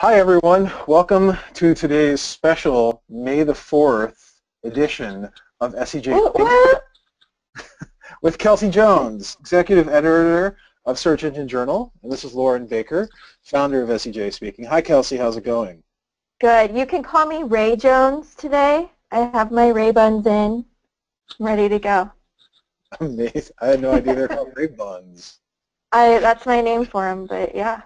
Hi everyone, welcome to today's special May the 4th edition of SEJ Think Tank with Kelsey Jones, Executive Editor of Search Engine Journal, and this is Lauren Baker, founder of SEJ Speaking. Hi Kelsey, how's it going? Good. You can call me Ray Jones today. I have my Ray buns in. I'm ready to go. Amazing. I had no idea they're called Ray buns. That's my name for them, but yeah.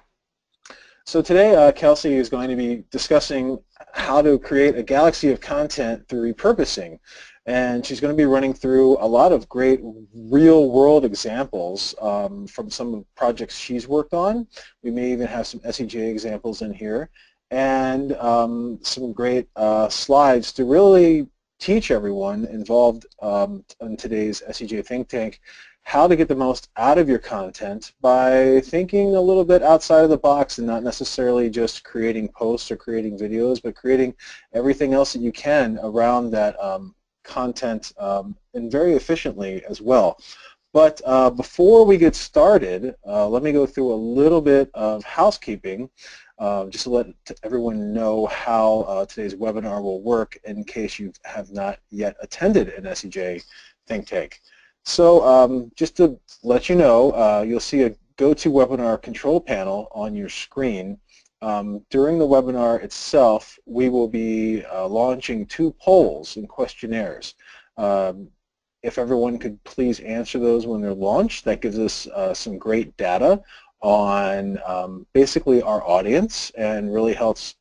So today, Kelsey is going to be discussing how to create a galaxy of content through repurposing. And she's going to be running through a lot of great real-world examples from some of the projects she's worked on. We may even have some SEJ examples in here. And some great slides to really teach everyone involved in today's SEJ Think Tank how to get the most out of your content by thinking a little bit outside of the box and not necessarily just creating posts or creating videos, but creating everything else that you can around that content and very efficiently as well. But before we get started, let me go through a little bit of housekeeping just to let everyone know how today's webinar will work in case you have not yet attended an SEJ Think Tank. So just to let you know, you'll see a GoToWebinar control panel on your screen. During the webinar itself, we will be launching two polls and questionnaires. If everyone could please answer those when they're launched, that gives us some great data on basically our audience and really helps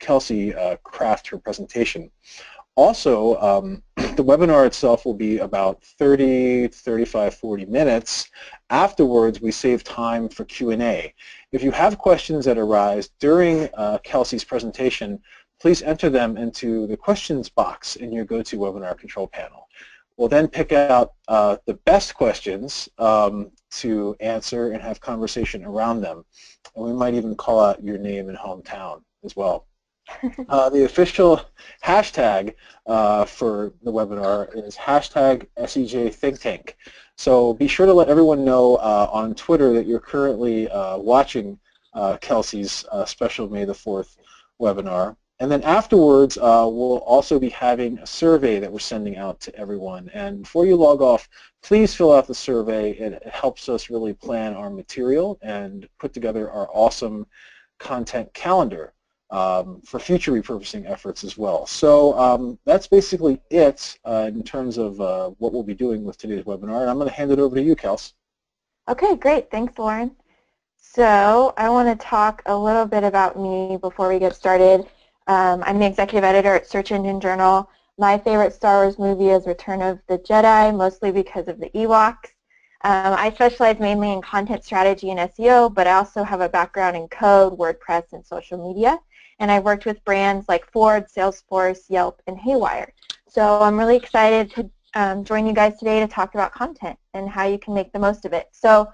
Kelsey craft her presentation. Also, the webinar itself will be about 30, 35, 40 minutes. Afterwards, we save time for Q&A. If you have questions that arise during Kelsey's presentation, please enter them into the questions box in your GoToWebinar control panel. We'll then pick out the best questions to answer and have conversation around them. And we might even call out your name and hometown as well. The official hashtag for the webinar is hashtag SEJ Think Tank. So be sure to let everyone know on Twitter that you're currently watching Kelsey's special May the 4th webinar. And then afterwards, we'll also be having a survey that we're sending out to everyone. And before you log off, please fill out the survey. It helps us really plan our material and put together our awesome content calendar for future repurposing efforts as well. So that's basically it in terms of what we'll be doing with today's webinar. And I'm going to hand it over to you, Kels. Okay, great. Thanks, Lauren. So I want to talk a little bit about me before we get started. I'm the executive editor at Search Engine Journal. My favorite Star Wars movie is Return of the Jedi, mostly because of the Ewoks. I specialize mainly in content strategy and SEO, but I also have a background in code, WordPress, and social media. And I worked with brands like Ford, Salesforce, Yelp, and Haywire. So I'm really excited to join you guys today to talk about content and how you can make the most of it. So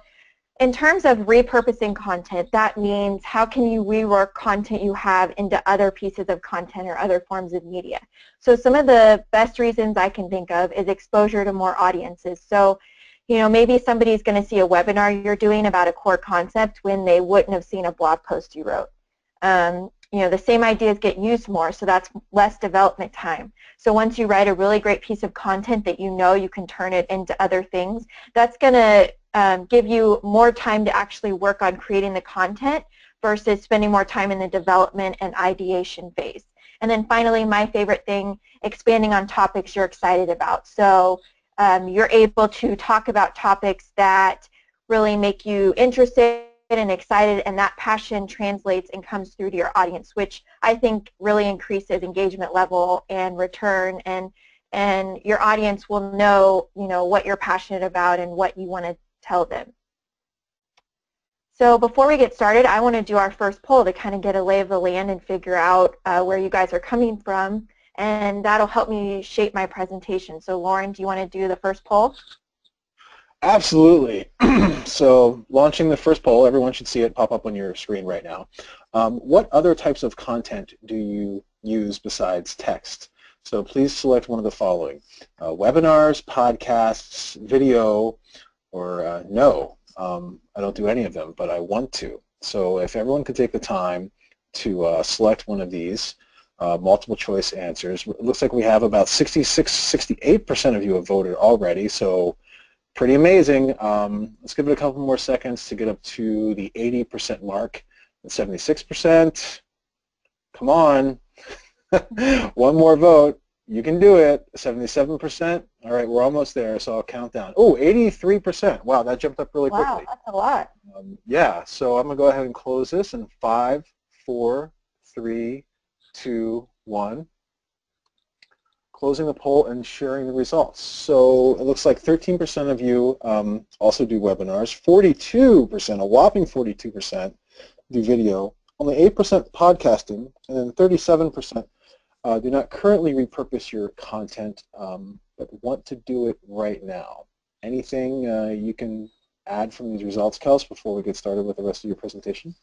in terms of repurposing content, that means how can you rework content you have into other pieces of content or other forms of media. So some of the best reasons I can think of is exposure to more audiences. So you know, maybe somebody's going to see a webinar you're doing about a core concept when they wouldn't have seen a blog post you wrote. You know, the same ideas get used more, so that's less development time. So once you write a really great piece of content that you know you can turn it into other things, that's going to give you more time to actually work on creating the content versus spending more time in the development and ideation phase. And then finally, my favorite thing, expanding on topics you're excited about. So you're able to talk about topics that really make you interested and excited, and that passion translates and comes through to your audience, which I think really increases engagement level and return, and your audience will know, you know, what you're passionate about and what you want to tell them. So before we get started, I want to do our first poll to kind of get a lay of the land and figure out where you guys are coming from, and that'll help me shape my presentation. So Lauren, do you want to do the first poll? Absolutely. So launching the first poll, everyone should see it pop up on your screen right now. What other types of content do you use besides text? So please select one of the following. Webinars, podcasts, video, or no. I don't do any of them, but I want to. So if everyone could take the time to select one of these multiple choice answers. It looks like we have about 68% of you have voted already, so pretty amazing. Let's give it a couple more seconds to get up to the 80% mark and 76%. Come on. One more vote. You can do it. 77%. All right, we're almost there, so I'll count down. Oh, 83%. Wow, that jumped up really quickly. Wow, that's a lot. Yeah, so I'm going to go ahead and close this in 5, 4, 3, 2, 1. Closing the poll and sharing the results. So it looks like 13% of you also do webinars. 42%, a whopping 42%, do video. Only 8% podcasting, and then 37% do not currently repurpose your content, but want to do it right now. Anything you can add from these results, Kels, before we get started with the rest of your presentation?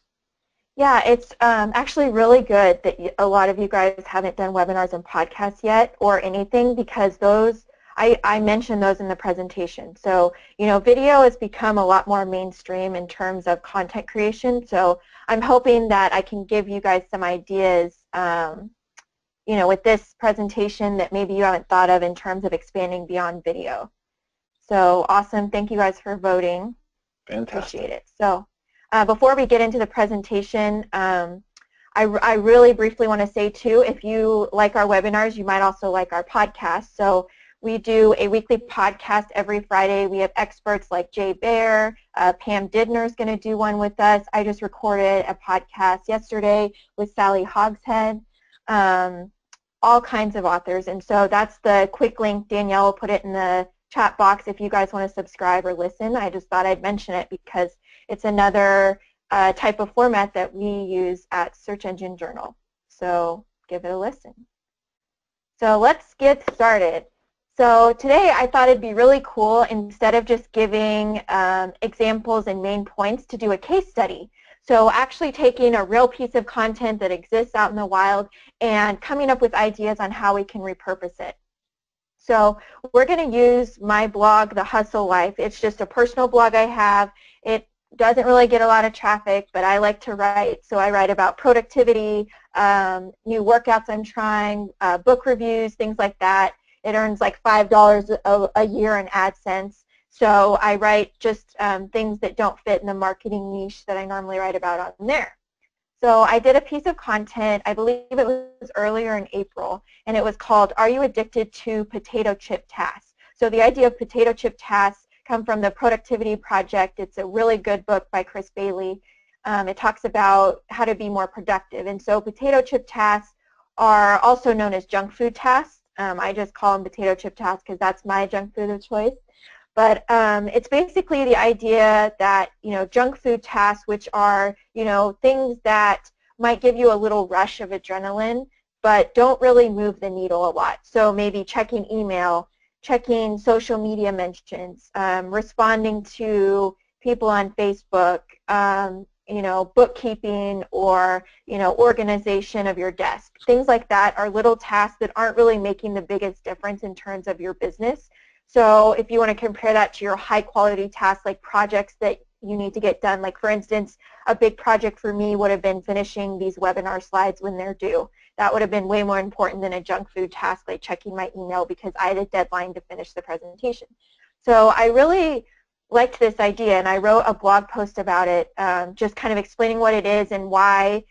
Yeah, it's actually really good that a lot of you guys haven't done webinars and podcasts yet or anything, because those, I mentioned those in the presentation. So, you know, video has become a lot more mainstream in terms of content creation. So I'm hoping that I can give you guys some ideas, you know, with this presentation that maybe you haven't thought of in terms of expanding beyond video. So awesome. Thank you guys for voting. Fantastic. Appreciate it. So. Before we get into the presentation, I really briefly want to say, too, if you like our webinars, you might also like our podcast. So we do a weekly podcast every Friday. We have experts like Jay Baer. Pam Didner is going to do one with us. I just recorded a podcast yesterday with Sally Hogshead, all kinds of authors. And so that's the quick link. Danielle will put it in the chat box if you guys want to subscribe or listen. I just thought I'd mention it because it's another type of format that we use at Search Engine Journal. So give it a listen. So let's get started. So today I thought it'd be really cool, instead of just giving examples and main points, to do a case study. So actually taking a real piece of content that exists out in the wild and coming up with ideas on how we can repurpose it. So we're going to use my blog, The Hustle Life. It's just a personal blog I have. It doesn't really get a lot of traffic, but I like to write. So I write about productivity, new workouts I'm trying, book reviews, things like that. It earns like $5 a year in AdSense. So I write just things that don't fit in the marketing niche that I normally write about on there. So I did a piece of content, I believe it was earlier in April, and it was called, Are You Addicted to Potato Chip Tasks? So the idea of potato chip tasks come from the Productivity Project. It's a really good book by Chris Bailey. It talks about how to be more productive. And so potato chip tasks are also known as junk food tasks. I just call them potato chip tasks because that's my junk food of choice. But it's basically the idea that, you know, junk food tasks, which are, you know, things that might give you a little rush of adrenaline, but don't really move the needle a lot. So maybe checking email, checking social media mentions, responding to people on Facebook, you know, bookkeeping, or, you know, organization of your desk. Things like that are little tasks that aren't really making the biggest difference in terms of your business. So if you want to compare that to your high-quality tasks, like projects that you need to get done, like, for instance, a big project for me would have been finishing these webinar slides when they're due. That would have been way more important than a junk food task like checking my email because I had a deadline to finish the presentation. So I really liked this idea, and I wrote a blog post about it, just kind of explaining what it is and why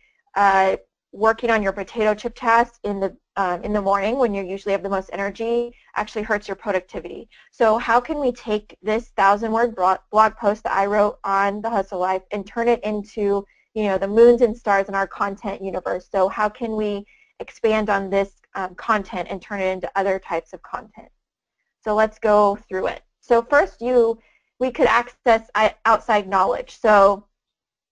working on your potato chip tasks in the morning when you usually have the most energy actually hurts your productivity. So how can we take this 1,000-word blog post that I wrote on The Hustle Life and turn it into, you know, the moons and stars in our content universe? So how can we expand on this content and turn it into other types of content? So let's go through it. So first, we could access outside knowledge. So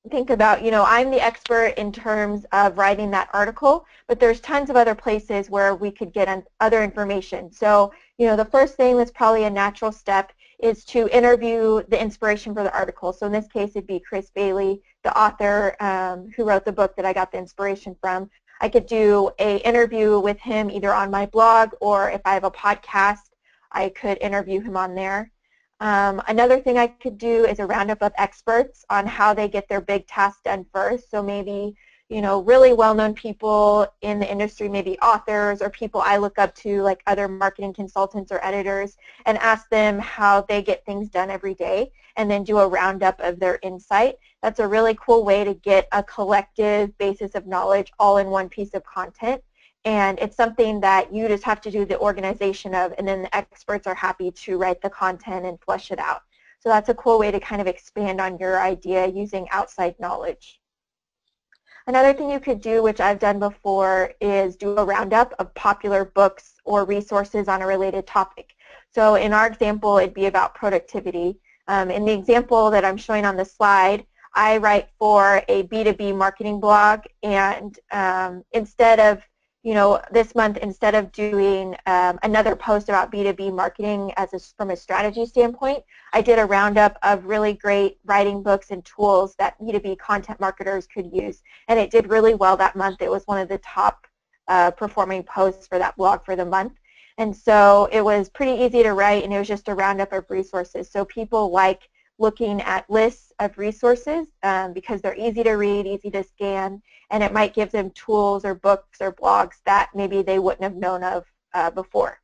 think about, you know, I'm the expert in terms of writing that article, but there's tons of other places where we could get other information. So, you know, the first thing that's probably a natural step is to interview the inspiration for the article. So in this case, it'd be Chris Bailey, the author who wrote the book that I got the inspiration from. I could do an interview with him either on my blog, or if I have a podcast, I could interview him on there. Another thing I could do is a roundup of experts on how they get their big task done first. So maybe, you know, really well-known people in the industry, maybe authors or people I look up to, like other marketing consultants or editors, and ask them how they get things done every day, and then do a roundup of their insight. That's a really cool way to get a collective basis of knowledge all in one piece of content. And it's something that you just have to do the organization of, and then the experts are happy to write the content and flesh it out. So that's a cool way to kind of expand on your idea using outside knowledge. Another thing you could do, which I've done before, is do a roundup of popular books or resources on a related topic. So in our example, it'd be about productivity. In the example that I'm showing on the slide, I write for a B2B marketing blog, and instead of, you know, this month, instead of doing another post about B2B marketing as from a strategy standpoint, I did a roundup of really great writing books and tools that B2B content marketers could use. And it did really well that month. It was one of the top performing posts for that blog for the month. And so it was pretty easy to write, and it was just a roundup of resources. So people like looking at lists of resources because they're easy to read, easy to scan, and it might give them tools or books or blogs that maybe they wouldn't have known of before.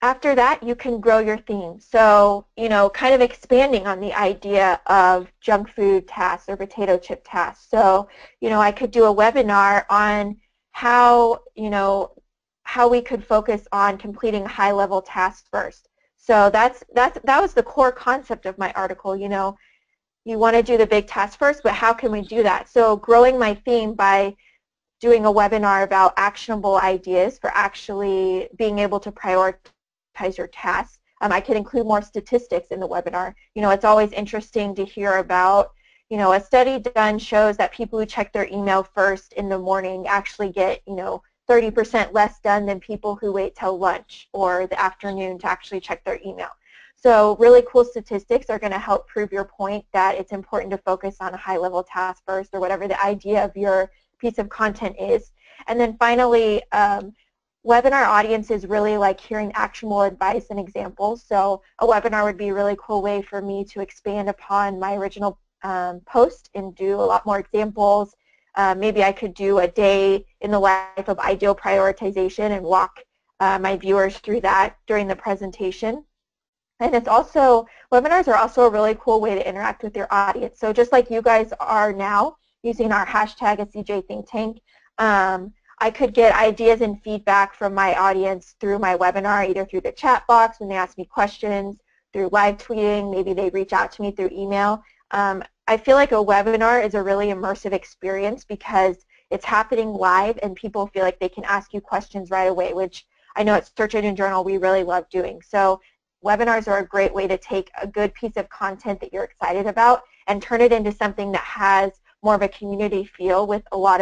After that, you can grow your theme. So, you know, kind of expanding on the idea of junk food tasks or potato chip tasks. So, you know, I could do a webinar on how, you know, how we could focus on completing high-level tasks first. So that was the core concept of my article. You know, you want to do the big task first, but how can we do that? So growing my theme by doing a webinar about actionable ideas for actually being able to prioritize your tasks. I could include more statistics in the webinar. You know, it's always interesting to hear about, you know, a study done shows that people who check their email first in the morning actually get, you know, 30% less done than people who wait till lunch or the afternoon to actually check their email. So really cool statistics are going to help prove your point that it's important to focus on a high-level task first, or whatever the idea of your piece of content is. And then finally, webinar audiences really like hearing actionable advice and examples. So a webinar would be a really cool way for me to expand upon my original post and do a lot more examples. Maybe I could do a day in the life of ideal prioritization and walk my viewers through that during the presentation. And it's also, webinars are also a really cool way to interact with your audience. So just like you guys are now using our hashtag SEJ Think Tank, I could get ideas and feedback from my audience through my webinar, either through the chat box when they ask me questions, through live tweeting, maybe they reach out to me through email. I feel like a webinar is a really immersive experience because it's happening live and people feel like they can ask you questions right away, which I know at Search Engine Journal we really love doing. So webinars are a great way to take a good piece of content that you're excited about and turn it into something that has more of a community feel with a lot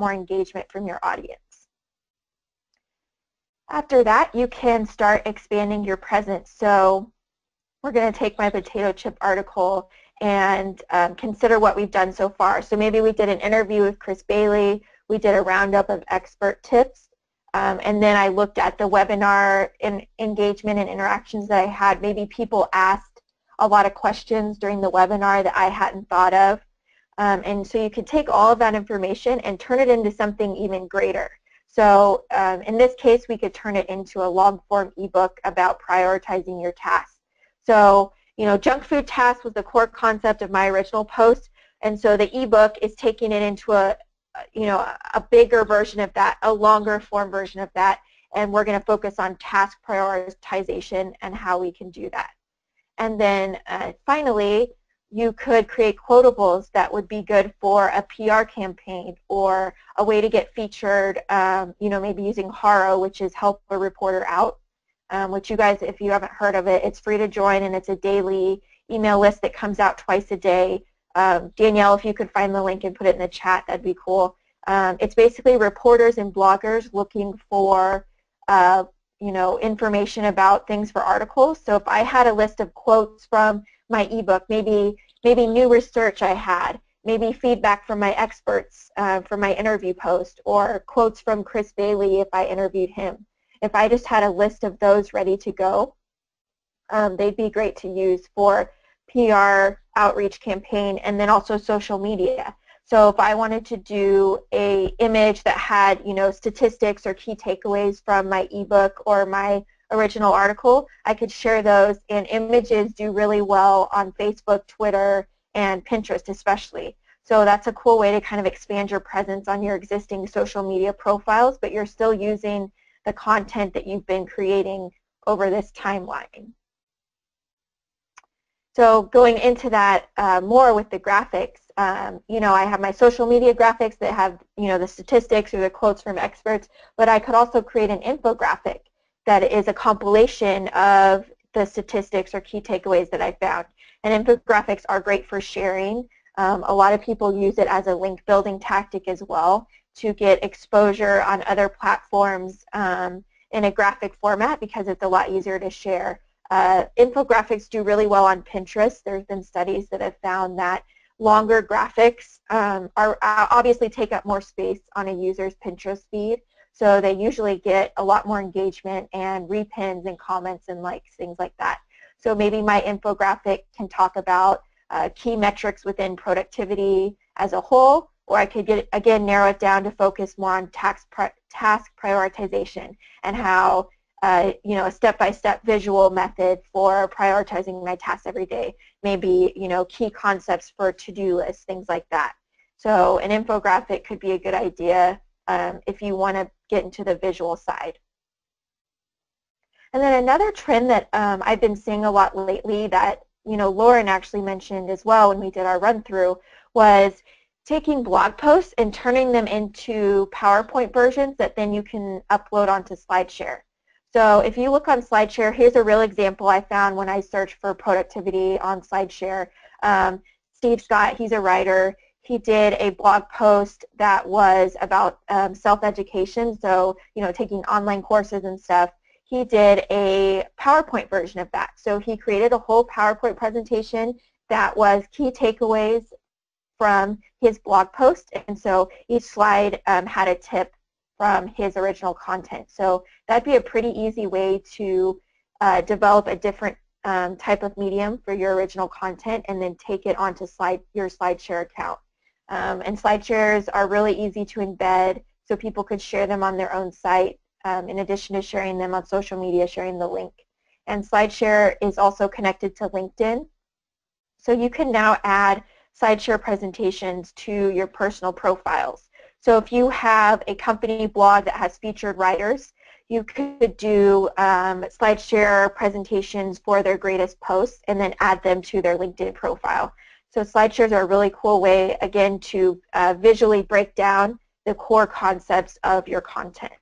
more engagement from your audience. After that, you can start expanding your presence. So we're going to take my potato chip article and consider what we've done so far. So maybe we did an interview with Chris Bailey, we did a roundup of expert tips, and then I looked at the webinar and engagement and interactions that I had. Maybe people asked a lot of questions during the webinar that I hadn't thought of. And so you can take all of that information and turn it into something even greater. So in this case, we could turn it into a long-form ebook about prioritizing your tasks. So, you know, junk food tasks was the core concept of my original post, and so the ebook is taking it into a, you know, a bigger version of that, a longer form version of that, and we're going to focus on task prioritization and how we can do that. And then finally, you could create quotables that would be good for a PR campaign or a way to get featured, you know, maybe using HARO, which is help a reporter out. Which you guys, if you haven't heard of it, it's free to join, and it's a daily email list that comes out twice a day. Danielle, if you could find the link and put it in the chat, that'd be cool. It's basically reporters and bloggers looking for, you know, information about things for articles. So if I had a list of quotes from my ebook, maybe new research I had, maybe feedback from my experts from my interview post, or quotes from Chris Bailey if I interviewed him. If I just had a list of those ready to go, they'd be great to use for PR outreach campaign and then also social media. So if I wanted to do an image that had, you know, statistics or key takeaways from my ebook or my original article, I could share those, and images do really well on Facebook, Twitter, and Pinterest especially. So that's a cool way to kind of expand your presence on your existing social media profiles, but you're still using the content that you've been creating over this timeline. So going into that more with the graphics, you know, I have my social media graphics that have, you know, the statistics or the quotes from experts, but I could also create an infographic that is a compilation of the statistics or key takeaways that I found. And infographics are great for sharing. A lot of people use it as a link building tactic as well to get exposure on other platforms in a graphic format, because it's a lot easier to share. Infographics do really well on Pinterest. There's been studies that have found that longer graphics are obviously take up more space on a user's Pinterest feed, so they usually get a lot more engagement and repins and comments and likes, things like that. So maybe my infographic can talk about key metrics within productivity as a whole, or I could, get, again, narrow it down to focus more on task prioritization and how you know, a step-by-step visual method for prioritizing my tasks every day. Maybe, you know, key concepts for to-do lists, things like that. So an infographic could be a good idea if you want to get into the visual side. And then another trend that I've been seeing a lot lately that, you know, Lauren actually mentioned as well when we did our run-through, was taking blog posts and turning them into PowerPoint versions that then you can upload onto SlideShare. So if you look on SlideShare, here's a real example I found when I searched for productivity on SlideShare. Steve Scott, he's a writer. He did a blog post that was about self-education, so, you know, taking online courses and stuff. He did a PowerPoint version of that. So he created a whole PowerPoint presentation that was key takeaways from his blog post, and so each slide had a tip from his original content. So that'd be a pretty easy way to develop a different type of medium for your original content and then take it onto your SlideShare account. And SlideShares are really easy to embed, so people could share them on their own site in addition to sharing them on social media, sharing the link. And SlideShare is also connected to LinkedIn. So you can now add SlideShare presentations to your personal profiles. So if you have a company blog that has featured writers, you could do SlideShare presentations for their greatest posts and then add them to their LinkedIn profile. So SlideShares are a really cool way, again, to visually break down the core concepts of your content.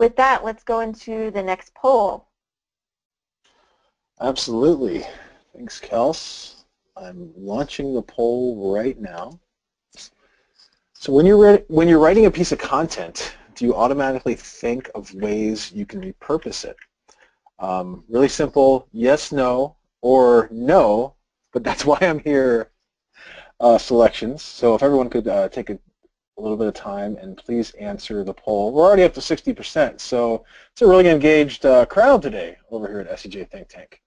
With that, let's go into the next poll. Absolutely. Thanks, Kels. I'm launching the poll right now. So when you're writing a piece of content, do you automatically think of ways you can repurpose it? Really simple, yes, no, or no, but that's why I'm here, selections. So if everyone could take a little bit of time and please answer the poll. We're already up to 60%, so it's a really engaged crowd today over here at SEJ Think Tank.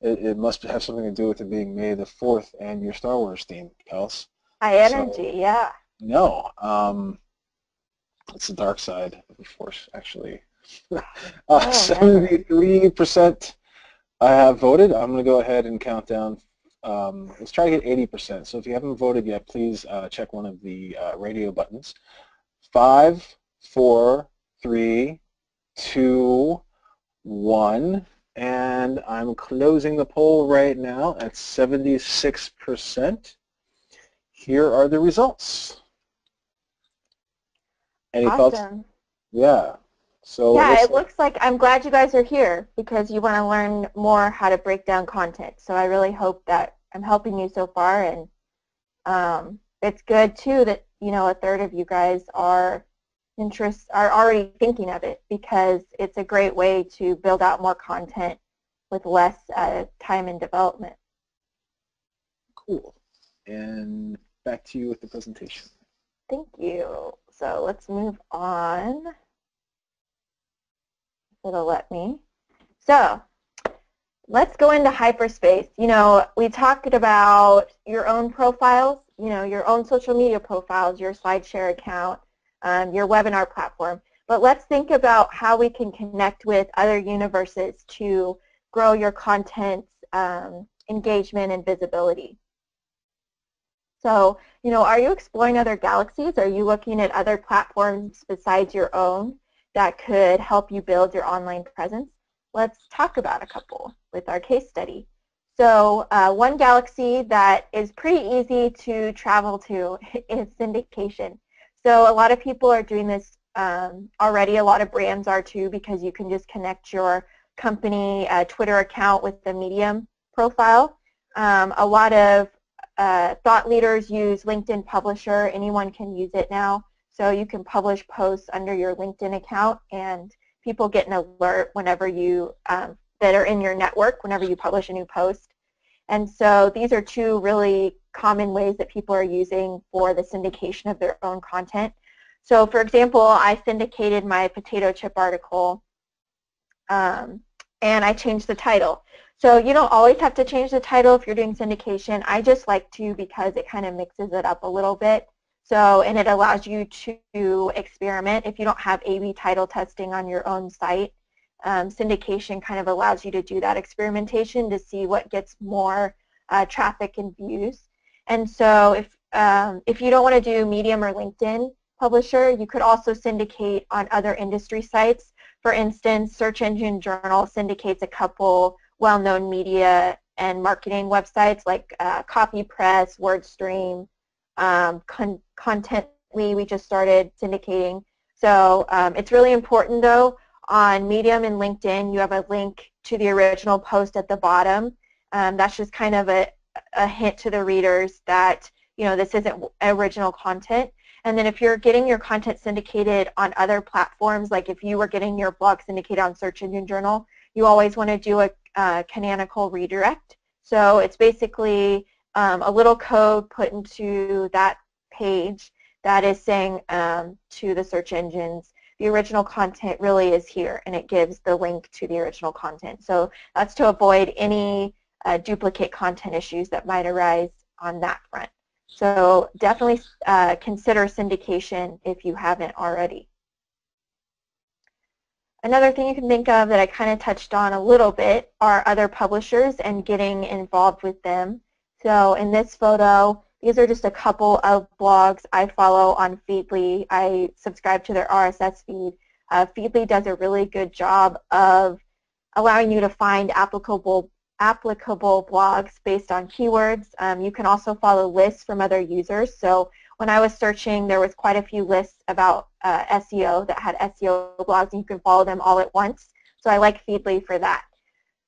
It must have something to do with it being May the 4th and your Star Wars theme, Kels. High energy, so, yeah. No, it's the dark side of the force, actually. 73% have voted. I'm going to go ahead and count down. Let's try to get 80%. So if you haven't voted yet, please check one of the radio buttons. 5, 4, 3, 2, 1. And I'm closing the poll right now at 76%. Here are the results. Any thoughts? Yeah. So yeah, it looks like I'm glad you guys are here because you want to learn more how to break down content. So I really hope that I'm helping you so far, and it's good too that, you know, a third of you guys are already thinking of it, because it's a great way to build out more content with less time in development. Cool. And back to you with the presentation. Thank you. So let's move on. It'll let me. So let's go into hyperspace. You know, we talked about your own profiles you know, your own social media profiles, your SlideShare account, your webinar platform. But let's think about how we can connect with other universes to grow your content engagement and visibility. So, you know, are you exploring other galaxies? Are you looking at other platforms besides your own that could help you build your online presence? Let's talk about a couple with our case study. So one galaxy that is pretty easy to travel to is syndication. So a lot of people are doing this already. A lot of brands are too, because you can just connect your company Twitter account with the Medium profile. A lot of thought leaders use LinkedIn Publisher. Anyone can use it now. So you can publish posts under your LinkedIn account, and people get an alert whenever you that are in your network whenever you publish a new post. And so these are two really common ways that people are using for the syndication of their own content. So for example, I syndicated my potato chip article and I changed the title. So you don't always have to change the title if you're doing syndication. I just like to because it kind of mixes it up a little bit. So, and it allows you to experiment if you don't have A/B title testing on your own site. Syndication kind of allows you to do that experimentation to see what gets more traffic and views. And so if you don't want to do Medium or LinkedIn Publisher, you could also syndicate on other industry sites. For instance, Search Engine Journal syndicates a couple well-known media and marketing websites like CopyPress, WordStream, Contently. We just started syndicating. So it's really important though, on Medium and LinkedIn, you have a link to the original post at the bottom. That's just kind of a hint to the readers that, you know, this isn't original content. And then if you're getting your content syndicated on other platforms, like if you were getting your blog syndicated on Search Engine Journal, you always want to do a canonical redirect. So it's basically a little code put into that page that is saying to the search engines, the original content really is here, and it gives the link to the original content. So that's to avoid any duplicate content issues that might arise on that front. So definitely consider syndication if you haven't already. Another thing you can think of that I kind of touched on a little bit are other publishers and getting involved with them. So in this photo, these are just a couple of blogs I follow on Feedly. I subscribe to their RSS feed. Feedly does a really good job of allowing you to find applicable blogs based on keywords. You can also follow lists from other users. So when I was searching, there was quite a few lists about SEO that had SEO blogs, and you can follow them all at once. So I like Feedly for that.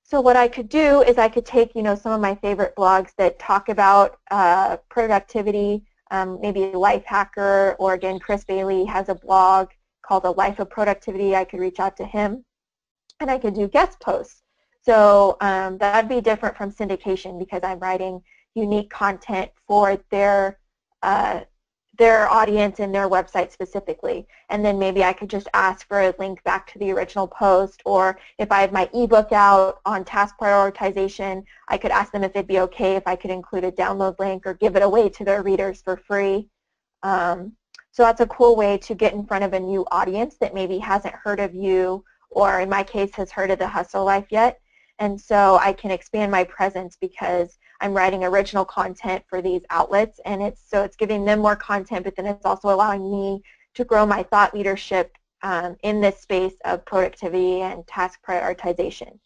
So what I could do is I could take, you know, some of my favorite blogs that talk about productivity, maybe Life Hacker, or again, Chris Bailey has a blog called A Life of Productivity. I could reach out to him, and I could do guest posts. So that'd be different from syndication because I'm writing unique content for their audience and their website specifically. And then maybe I could just ask for a link back to the original post, or if I have my ebook out on task prioritization, I could ask them if it'd be okay if I could include a download link or give it away to their readers for free. So that's a cool way to get in front of a new audience that maybe hasn't heard of you, or in my case has heard of The Hustle Life yet. And so I can expand my presence because I'm writing original content for these outlets, and it's giving them more content, but then it's also allowing me to grow my thought leadership in this space of productivity and task prioritization.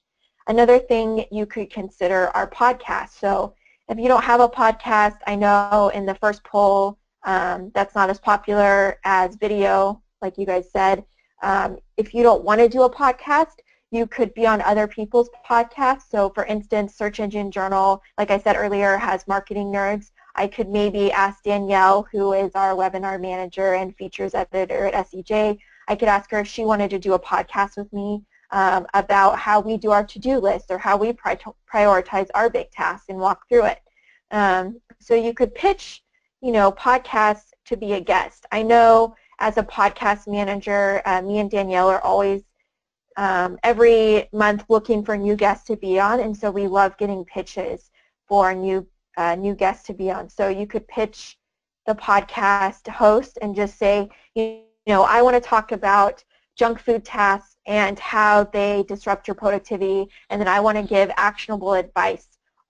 Another thing you could consider are podcasts. So if you don't have a podcast, I know in the first poll that's not as popular as video, like you guys said. If you don't want to do a podcast, you could be on other people's podcasts. So for instance, Search Engine Journal, like I said earlier, has marketing nerds. I could maybe ask Danielle, who is our webinar manager and features editor at SEJ, I could ask her if she wanted to do a podcast with me about how we do our to-do list or how we prioritize our big tasks and walk through it. So you could pitch, you know, podcasts to be a guest. I know as a podcast manager, me and Danielle are always every month looking for new guests to be on, and so we love getting pitches for new new guests to be on. So you could pitch the podcast host and just say, you know, I want to talk about junk food tasks and how they disrupt your productivity, and then I want to give actionable advice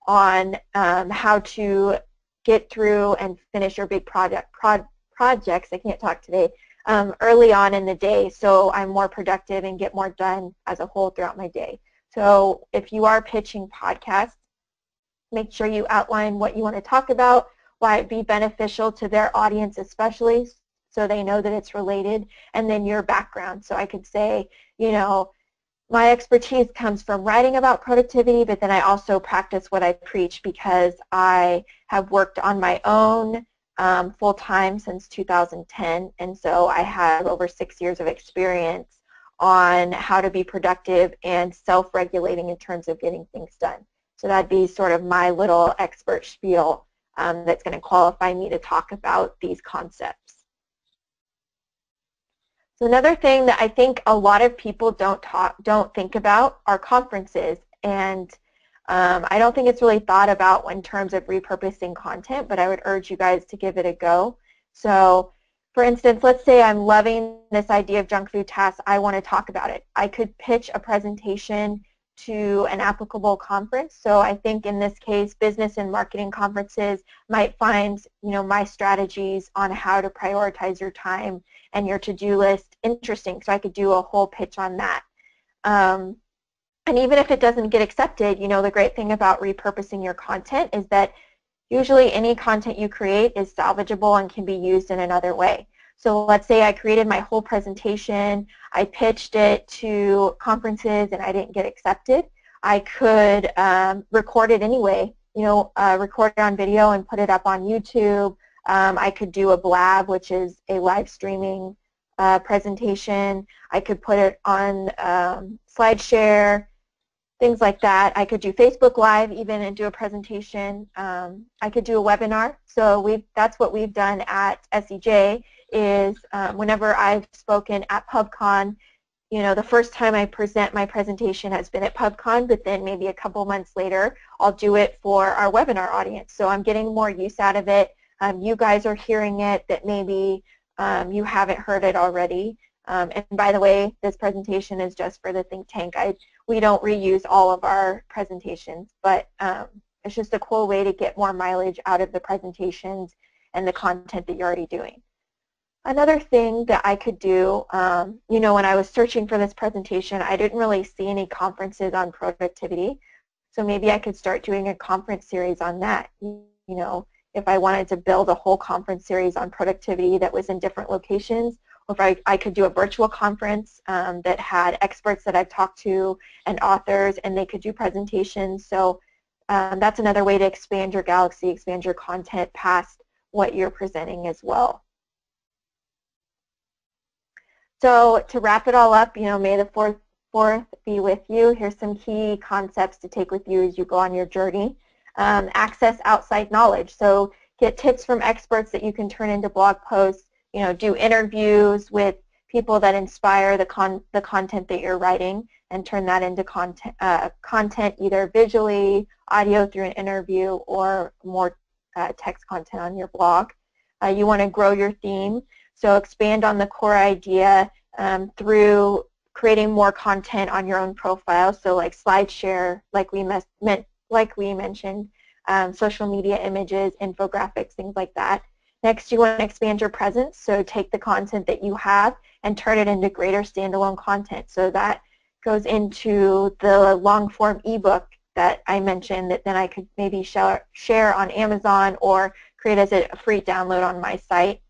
on how to get through and finish your big projects. I can't talk today. Early on in the day, so I'm more productive and get more done as a whole throughout my day. So if you are pitching podcasts, make sure you outline what you want to talk about, why it'd be beneficial to their audience especially, so they know that it's related, and then your background. So I could say, you know, my expertise comes from writing about productivity, but then I also practice what I preach because I have worked on my own full-time since 2010, and so I have over 6 years of experience on how to be productive and self-regulating in terms of getting things done. So that'd be sort of my little expert spiel that's going to qualify me to talk about these concepts. So another thing that I think a lot of people don't think about are conferences, and I don't think it's really thought about in terms of repurposing content, but I would urge you guys to give it a go. So, for instance, let's say I'm loving this idea of junk food tasks. I want to talk about it. I could pitch a presentation to an applicable conference. So I think in this case, business and marketing conferences might find, you know, my strategies on how to prioritize your time and your to-do list interesting. So I could do a whole pitch on that. And even if it doesn't get accepted, you know, the great thing about repurposing your content is that usually any content you create is salvageable and can be used in another way. So let's say I created my whole presentation, I pitched it to conferences and I didn't get accepted. I could record it anyway, you know, record it on video and put it up on YouTube. I could do a Blab, which is a live streaming presentation. I could put it on SlideShare, things like that. I could do Facebook Live even and do a presentation. I could do a webinar. So that's what we've done at SEJ is whenever I've spoken at PubCon, you know, the first time I present my presentation has been at PubCon, but then maybe a couple months later, I'll do it for our webinar audience. So I'm getting more use out of it. You guys are hearing it that maybe you haven't heard it already. And by the way, this presentation is just for the think tank. We don't reuse all of our presentations, but it's just a cool way to get more mileage out of the presentations and the content that you're already doing. Another thing that I could do, you know, when I was searching for this presentation, I didn't really see any conferences on productivity, so maybe I could start doing a conference series on that. You know, if I wanted to build a whole conference series on productivity that was in different locations, or if I could do a virtual conference that had experts that I've talked to and authors, and they could do presentations. So that's another way to expand your galaxy, expand your content past what you're presenting as well. So to wrap it all up, you know, may the 4th be with you. Here's some key concepts to take with you as you go on your journey. Access outside knowledge. So get tips from experts that you can turn into blog posts. You know, do interviews with people that inspire the content that you're writing and turn that into content either visually, audio through an interview, or more text content on your blog. You want to grow your theme, so expand on the core idea through creating more content on your own profile, so like SlideShare, like we mentioned, social media images, infographics, things like that. Next, you want to expand your presence, so take the content that you have and turn it into greater standalone content. So that goes into the long-form ebook that I mentioned that then I could maybe share on Amazon or create as a free download on my site.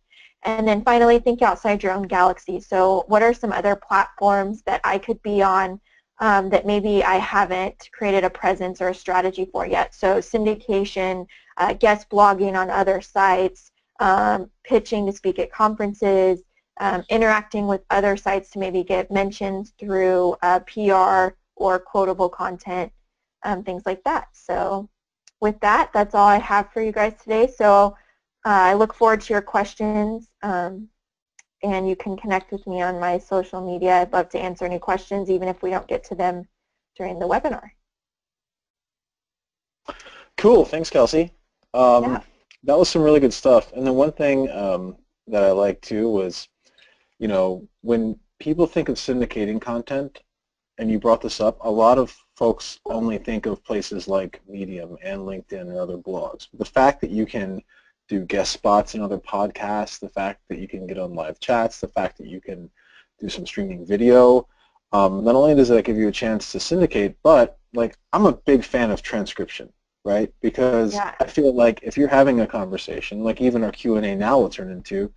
And then finally, think outside your own galaxy. So what are some other platforms that I could be on that maybe I haven't created a presence or a strategy for yet? So syndication, guest blogging on other sites, pitching to speak at conferences, interacting with other sites to maybe get mentions through PR or quotable content, things like that. So with that, that's all I have for you guys today. So I look forward to your questions, and you can connect with me on my social media. I'd love to answer any questions, even if we don't get to them during the webinar. Cool. Thanks, Kelsey. That was some really good stuff. And then one thing that I liked too was, you know, when people think of syndicating content, and you brought this up, a lot of folks only think of places like Medium and LinkedIn and other blogs. The fact that you can do guest spots in other podcasts, the fact that you can get on live chats, the fact that you can do some streaming video, not only does that give you a chance to syndicate, but like I'm a big fan of transcription, right? Because I feel like if you're having a conversation, like even our Q&A now will turn into,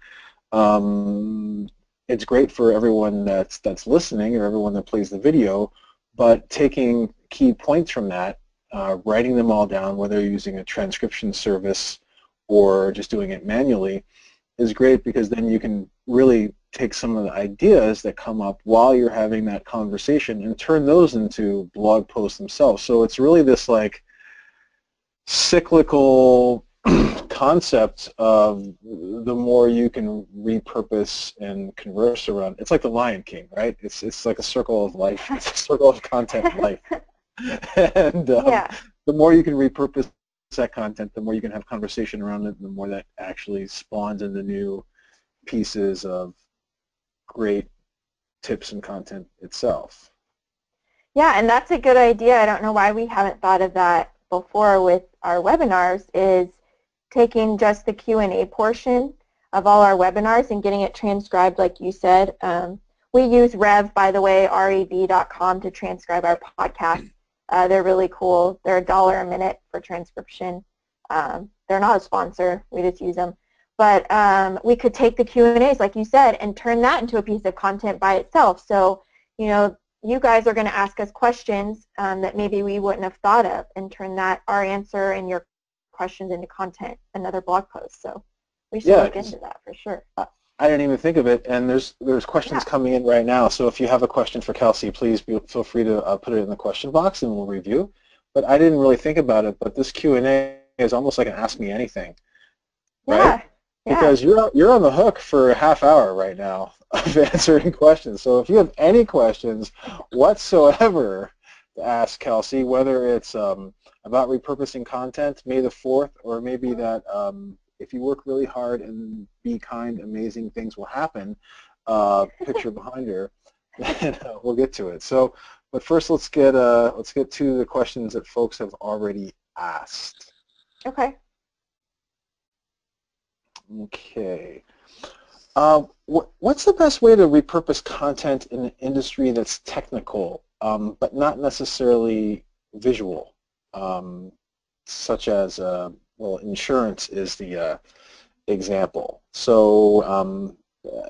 it's great for everyone that's listening or everyone that plays the video, but taking key points from that, writing them all down, whether you're using a transcription service or just doing it manually, is great because then you can really take some of the ideas that come up while you're having that conversation and turn those into blog posts themselves. So it's really this like cyclical concept of the more you can repurpose and converse around. It's like the Lion King, right? It's like a circle of life. It's a circle of content life. And the more you can repurpose that content, the more you can have conversation around it, the more that actually spawns into new pieces of great tips and content itself. Yeah, and that's a good idea. I don't know why we haven't thought of that before with our webinars, is taking just the Q&A portion of all our webinars and getting it transcribed like you said. We use Rev, by the way, rev.com, to transcribe our podcasts. They're really cool. They're $1 a minute for transcription. They're not a sponsor. We just use them. But we could take the Q&As, like you said, and turn that into a piece of content by itself. So, you know, you guys are going to ask us questions that maybe we wouldn't have thought of, and turn that, our answer and your questions, into content, another blog post. So we should look into that for sure. I didn't even think of it, and there's questions coming in right now. So if you have a question for Kelsey, please feel free to put it in the question box and we'll review. But I didn't really think about it, but this Q&A is almost like an Ask Me Anything, right? Yeah. Because you're on the hook for a half hour right now of answering questions. So if you have any questions whatsoever to ask Kelsey, whether it's about repurposing content, May the 4th, or maybe that if you work really hard and be kind, amazing things will happen, picture behind her, and we'll get to it. So, but first let's get to the questions that folks have already asked. Okay. Okay. What's the best way to repurpose content in an industry that's technical, but not necessarily visual, such as, well, insurance is the example. So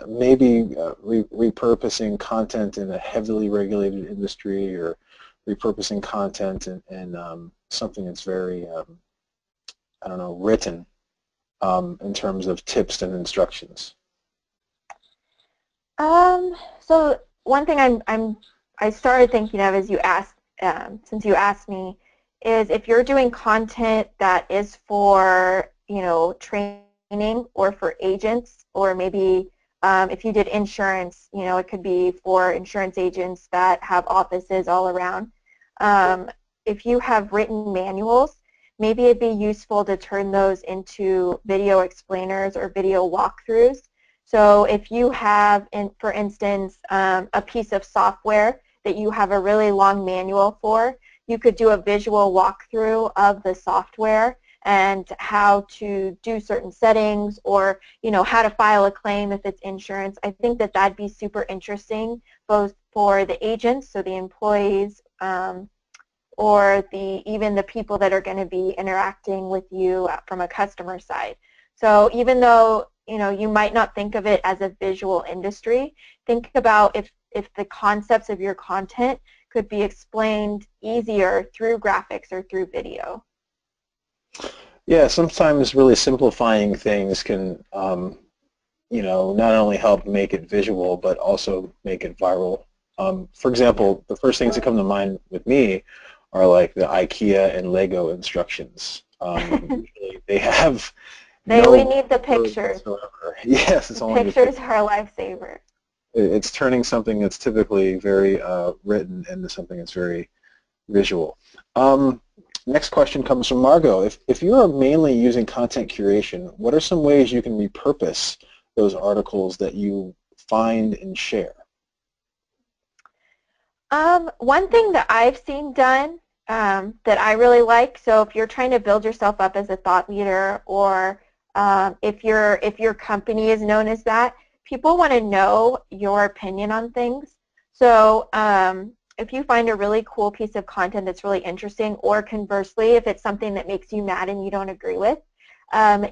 maybe repurposing content in a heavily regulated industry, or repurposing content in something that's very, I don't know, written. In terms of tips and instructions? So one thing I started thinking of, as you asked, since you asked me, is if you're doing content that is for, you know, training or for agents, or maybe if you did insurance, you know, it could be for insurance agents that have offices all around. If you have written manuals, maybe it'd be useful to turn those into video explainers or video walkthroughs. So if you have, for instance, a piece of software that you have a really long manual for, you could do a visual walkthrough of the software and how to do certain settings, or, you know, how to file a claim if it's insurance. I think that that'd be super interesting, both for the agents, so the employees, or even the people that are going to be interacting with you from a customer side. So even though, you know, you might not think of it as a visual industry, think about if the concepts of your content could be explained easier through graphics or through video. Yeah, sometimes really simplifying things can, you know, not only help make it visual, but also make it viral. For example, the first things that come to mind with me are like the IKEA and Lego instructions. Usually they have. We need the pictures. Yes, it's only pictures are a lifesaver. It's turning something that's typically very written into something that's very visual. Next question comes from Margot. If you are mainly using content curation, what are some ways you can repurpose those articles that you find and share? One thing that I've seen done that I really like, so if you're trying to build yourself up as a thought leader, or if your company is known as that, people want to know your opinion on things. So if you find a really cool piece of content that's really interesting, or conversely, if it's something that makes you mad and you don't agree with,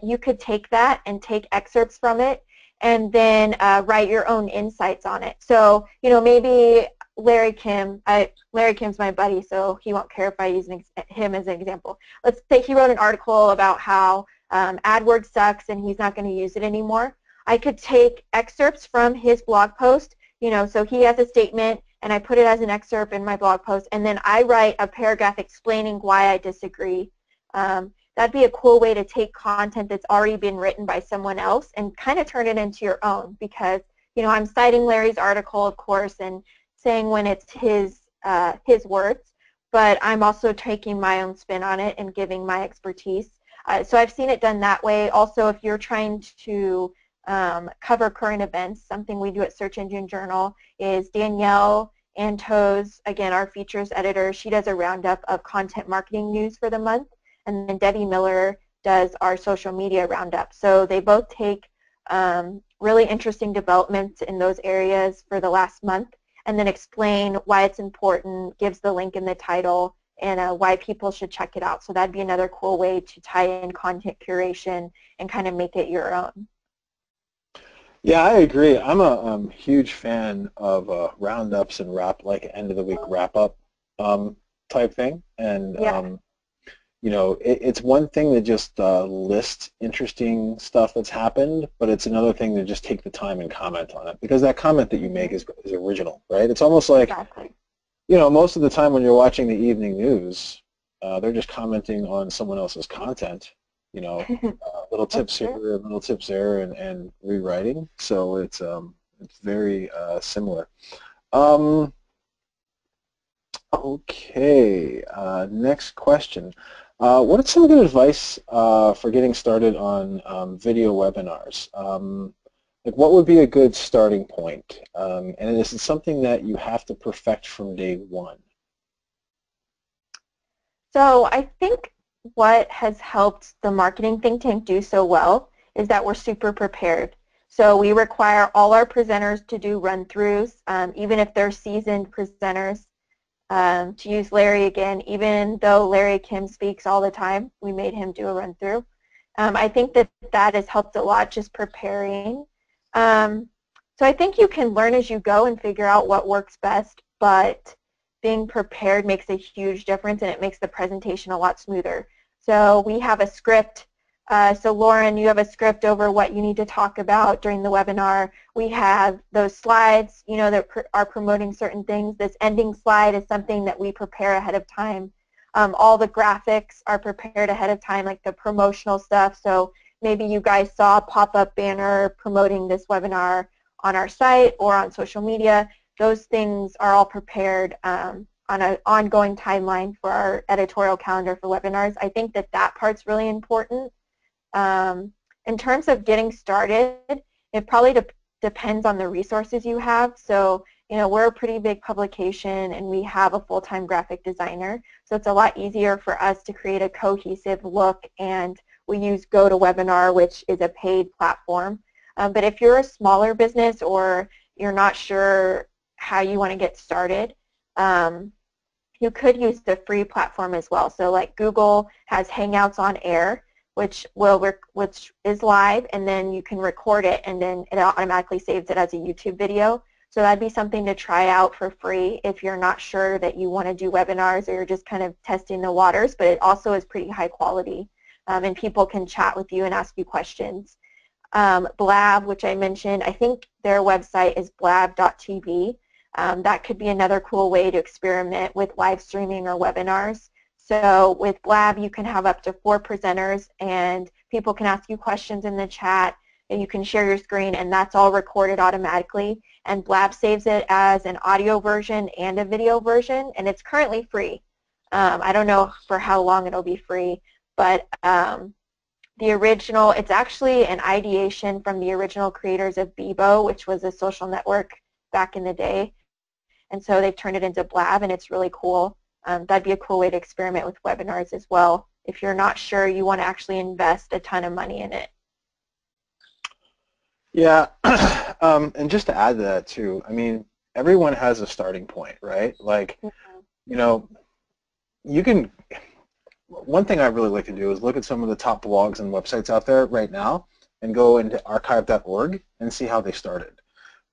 you could take that and take excerpts from it and then write your own insights on it. So, you know, maybe Larry Kim, Larry Kim's my buddy, so he won't care if I use him as an example. Let's say he wrote an article about how AdWords sucks and he's not going to use it anymore. I could take excerpts from his blog post, you know, so he has a statement and I put it as an excerpt in my blog post, and then I write a paragraph explaining why I disagree. That'd be a cool way to take content that's already been written by someone else and kind of turn it into your own, because, you know, I'm citing Larry's article, of course, and saying when it's his words, but I'm also taking my own spin on it and giving my expertise. So I've seen it done that way. Also, if you're trying to cover current events, something we do at Search Engine Journal is Danielle Antos, again, our features editor, she does a roundup of content marketing news for the month, and then Debbie Miller does our social media roundup. So they both take really interesting developments in those areas for the last month and then explain why it's important, gives the link in the title, and why people should check it out. So that'd be another cool way to tie in content curation and kind of make it your own. Yeah, I agree. I'm a huge fan of roundups and wrap, like end of the week wrap up type thing. And yeah. You know, it's one thing to just list interesting stuff that's happened, but it's another thing to just take the time and comment on it, because that comment that you make is original, right? It's almost like, exactly. You know, most of the time when you're watching the evening news, they're just commenting on someone else's content. You know, little tips here, little tips there, and rewriting. So it's very similar. Okay, next question. What is some good advice for getting started on video webinars? Like, what would be a good starting point? And is it something that you have to perfect from day one? So I think what has helped the Marketing Think Tank do so well is that we're super prepared. So we require all our presenters to do run-throughs, even if they're seasoned presenters. To use Larry again, even though Larry Kim speaks all the time, we made him do a run-through. I think that that has helped a lot, just preparing. So I think you can learn as you go and figure out what works best, but being prepared makes a huge difference, and it makes the presentation a lot smoother. So we have a script. So Lauren, you have a script over what you need to talk about during the webinar. We have those slides, you know, that are promoting certain things. This ending slide is something that we prepare ahead of time. All the graphics are prepared ahead of time, like the promotional stuff. So maybe you guys saw a pop-up banner promoting this webinar on our site or on social media. Those things are all prepared on an ongoing timeline for our editorial calendar for webinars. I think that that part's really important. In terms of getting started, it probably depends on the resources you have. So, you know, we're a pretty big publication and we have a full-time graphic designer. So it's a lot easier for us to create a cohesive look, and we use GoToWebinar, which is a paid platform. But if you're a smaller business or you're not sure how you want to get started, you could use the free platform as well. So like Google has Hangouts on Air, which is live, and then you can record it, and then it automatically saves it as a YouTube video. So that'd be something to try out for free if you're not sure that you want to do webinars or you're just kind of testing the waters, but it also is pretty high quality, and people can chat with you and ask you questions. Blab, which I mentioned, I think their website is blab.tv. That could be another cool way to experiment with live streaming or webinars. So with Blab, you can have up to 4 presenters, and people can ask you questions in the chat, and you can share your screen, and that's all recorded automatically. And Blab saves it as an audio version and a video version, and it's currently free. I don't know for how long it'll be free, but the original, it's actually an ideation from the original creators of Bebo, which was a social network back in the day. And so they've turned it into Blab, and it's really cool. That'd be a cool way to experiment with webinars as well, if you're not sure you want to actually invest a ton of money in it. Yeah, and just to add to that too, I mean, everyone has a starting point, right? Like, you know, you can, one thing I really like to do is look at some of the top blogs and websites out there right now and go into archive.org and see how they started.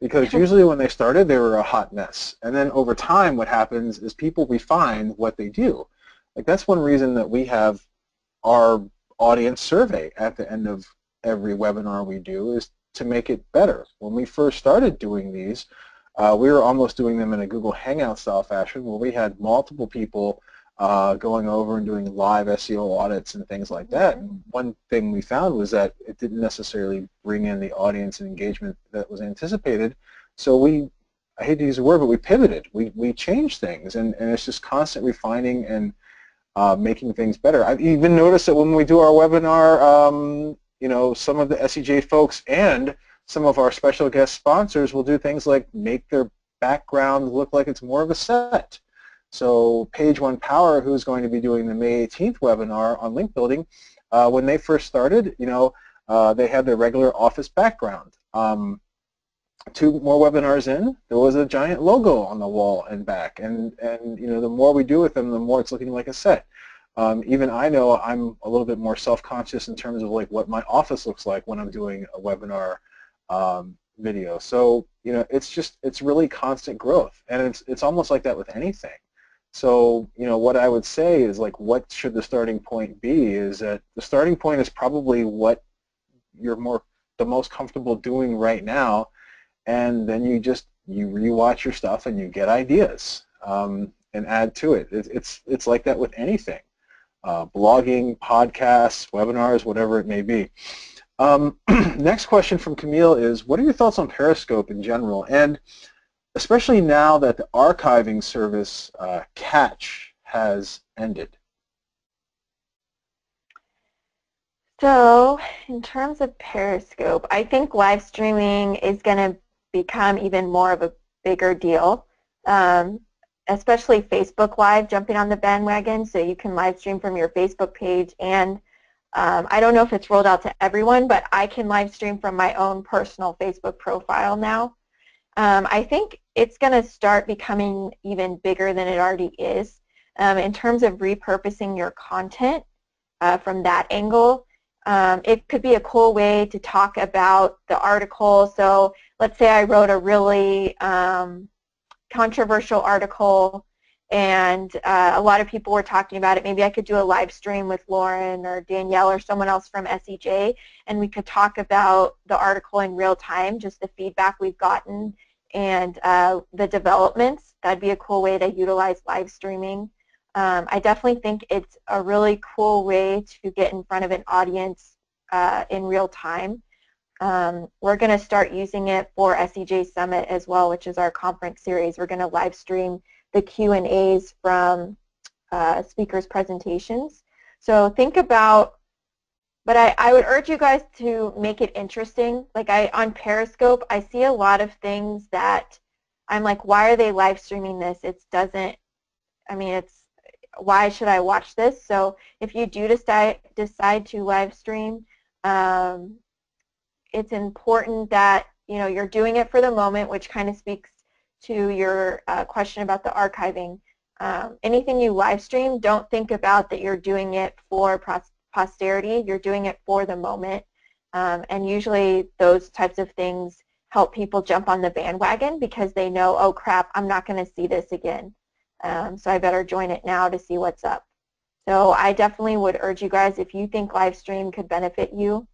Because usually when they started, they were a hot mess. And then over time, what happens is people refine what they do. Like, that's one reason that we have our audience survey at the end of every webinar we do, is to make it better. When we first started doing these, we were almost doing them in a Google Hangout style fashion, where we had multiple people going over and doing live SEO audits and things like that. And one thing we found was that it didn't necessarily bring in the audience and engagement that was anticipated. So we, I hate to use the word, but we pivoted. We changed things, and it's just constant refining and making things better. I've even noticed that when we do our webinar, you know, some of the SEJ folks and some of our special guest sponsors will do things like make their background look like it's more of a set. So Page One Power, who's going to be doing the May 18th webinar on link building, when they first started, you know, they had their regular office background. 2 more webinars in, there was a giant logo on the wall and back, and you know, the more we do with them, the more it's looking like a set. Even I know I'm a little bit more self-conscious in terms of like what my office looks like when I'm doing a webinar video. So, you know, it's just, it's really constant growth, and it's almost like that with anything. So, you know, what I would say is, like, what should the starting point be, is that the starting point is probably what you're the most comfortable doing right now, and then you just, you rewatch your stuff and you get ideas and add to it. It's like that with anything, blogging, podcasts, webinars, whatever it may be. Next question from Camille is, what are your thoughts on Periscope in general, and especially now that the archiving service Catch has ended? So in terms of Periscope, I think live streaming is going to become even more of a bigger deal, especially Facebook Live jumping on the bandwagon, so you can live stream from your Facebook page, and I don't know if it's rolled out to everyone, but I can live stream from my own personal Facebook profile now. I think it's going to start becoming even bigger than it already is. In terms of repurposing your content from that angle, it could be a cool way to talk about the article. So let's say I wrote a really controversial article, and a lot of people were talking about it. Maybe I could do a live stream with Lauren or Danielle or someone else from SEJ, and we could talk about the article in real time, just the feedback we've gotten and the developments. That'd be a cool way to utilize live streaming. I definitely think it's a really cool way to get in front of an audience in real time. We're going to start using it for SEJ Summit as well, which is our conference series. We're going to live stream the Q&As from speakers' presentations. So think about, but I would urge you guys to make it interesting. Like, on Periscope, I see a lot of things that I'm like, why are they live streaming this? It doesn't, I mean, it's, why should I watch this? So if you do decide to live stream, it's important that, you know, you're doing it for the moment, which kind of speaks to your question about the archiving. Anything you live stream, don't think about that you're doing it for posterity. You're doing it for the moment, and usually those types of things help people jump on the bandwagon, because they know, oh crap, I'm not going to see this again, so I better join it now to see what's up. So I definitely would urge you guys, if you think live stream could benefit you,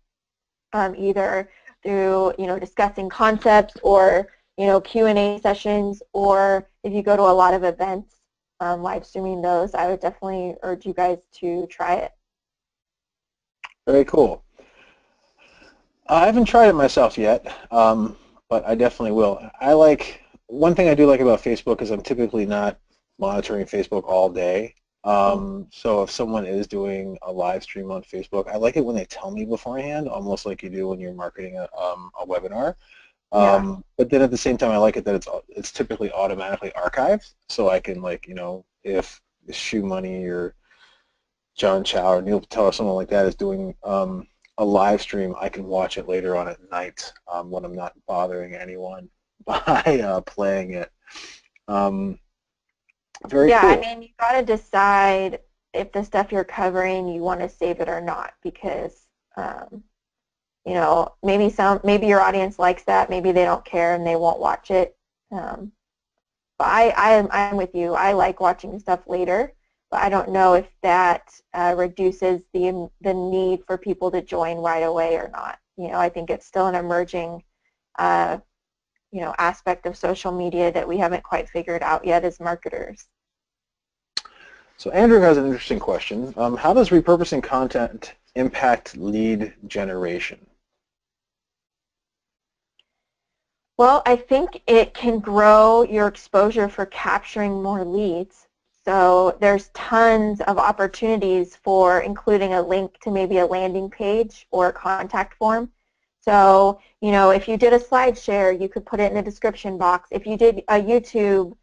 either through, you know, discussing concepts, or, you know, Q&A sessions, or if you go to a lot of events, live streaming those, I would definitely urge you guys to try it. Very cool. I haven't tried it myself yet, but I definitely will. One thing I do like about Facebook is I'm typically not monitoring Facebook all day. So if someone is doing a live stream on Facebook, I like it when they tell me beforehand, almost like you do when you're marketing a webinar. But then at the same time, I like it that it's typically automatically archived, so I can, like, you know, if Shoe Money or John Chow or Neil Patel or someone like that is doing a live stream, I can watch it later on at night when I'm not bothering anyone by playing it. Very cool. I mean, you got to decide if the stuff you're covering, you want to save it or not, because you know, maybe your audience likes that, maybe they don't care and they won't watch it. But I'm with you. I like watching stuff later, but I don't know if that reduces the need for people to join right away or not. You know, I think it's still an emerging, you know, aspect of social media that we haven't quite figured out yet as marketers. So Andrew has an interesting question. How does repurposing content impact lead generation? Well, I think it can grow your exposure for capturing more leads. So there's tons of opportunities for including a link to maybe a landing page or a contact form. So, you know, if you did a SlideShare, you could put it in the description box. If you did a YouTube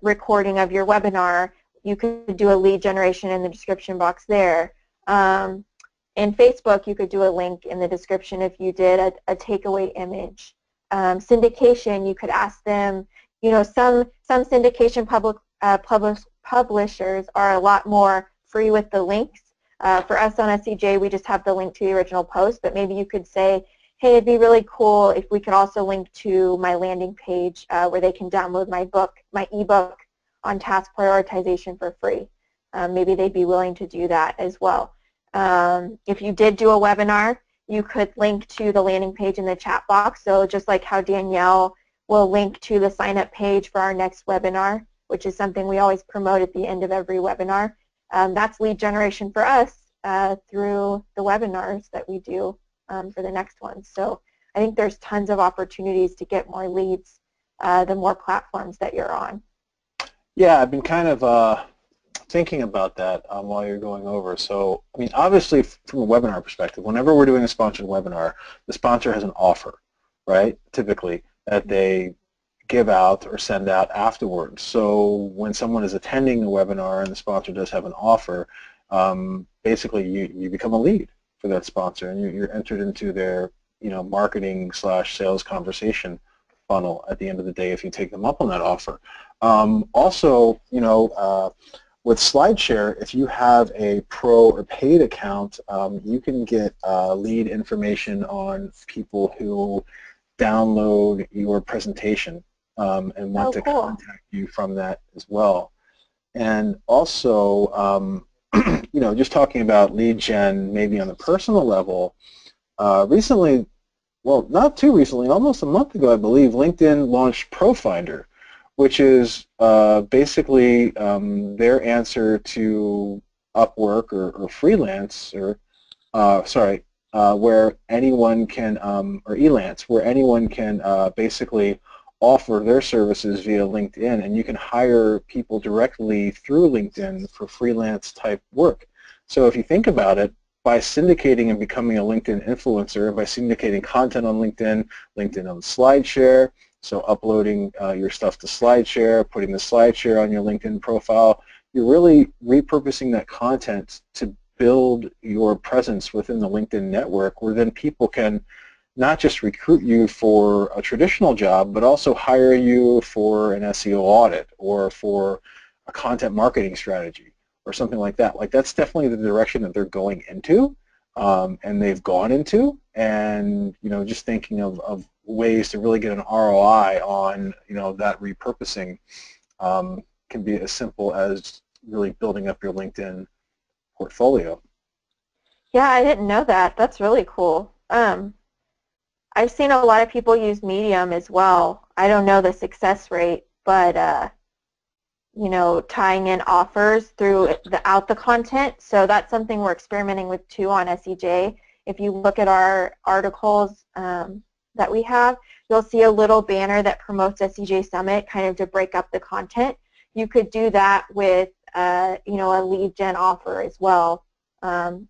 recording of your webinar, you could do a lead generation in the description box there. In Facebook, you could do a link in the description if you did a takeaway image. Syndication, you could ask them, you know, some syndication publishers are a lot more free with the links. For us on SEJ, we just have the link to the original post, but maybe you could say, hey, it'd be really cool if we could also link to my landing page where they can download my book, my ebook on task prioritization for free. Maybe they'd be willing to do that as well. If you did do a webinar, you could link to the landing page in the chat box. So just like how Danielle will link to the sign-up page for our next webinar, which is something we always promote at the end of every webinar. That's lead generation for us through the webinars that we do for the next one. So I think there's tons of opportunities to get more leads the more platforms that you're on. Yeah, I've been kind of thinking about that while you're going over. So, I mean, obviously from a webinar perspective, whenever we're doing a sponsored webinar, the sponsor has an offer, right, typically, that they give out or send out afterwards. So when someone is attending the webinar and the sponsor does have an offer, basically you become a lead for that sponsor, and you're entered into their, you know, marketing/sales conversation funnel at the end of the day if you take them up on that offer. Also, you know, with SlideShare, if you have a pro or paid account, you can get lead information on people who download your presentation and want to contact you from that as well. And also, you know, just talking about lead gen maybe on the personal level, recently, well, not too recently, almost a month ago, I believe, LinkedIn launched ProFinder, which is basically their answer to Upwork or Freelancer, where anyone can, or Elance, where anyone can basically offer their services via LinkedIn, and you can hire people directly through LinkedIn for freelance type work. So if you think about it, by syndicating and becoming a LinkedIn influencer, by syndicating content on LinkedIn, LinkedIn on SlideShare, so uploading your stuff to SlideShare, putting the SlideShare on your LinkedIn profile, you're really repurposing that content to build your presence within the LinkedIn network, where then people can not just recruit you for a traditional job, but also hire you for an SEO audit or for a content marketing strategy or something like that. Like, that's definitely the direction that they're going into, and they've gone into, and, you know, just thinking of ways to really get an ROI on, you know, that repurposing can be as simple as really building up your LinkedIn portfolio. Yeah, I didn't know that. That's really cool. I've seen a lot of people use Medium as well. I don't know the success rate, but you know, tying in offers throughout the content. So that's something we're experimenting with too on SEJ. If you look at our articles that we have, you'll see a little banner that promotes SEJ Summit, kind of to break up the content. You could do that with you know, a lead gen offer as well. You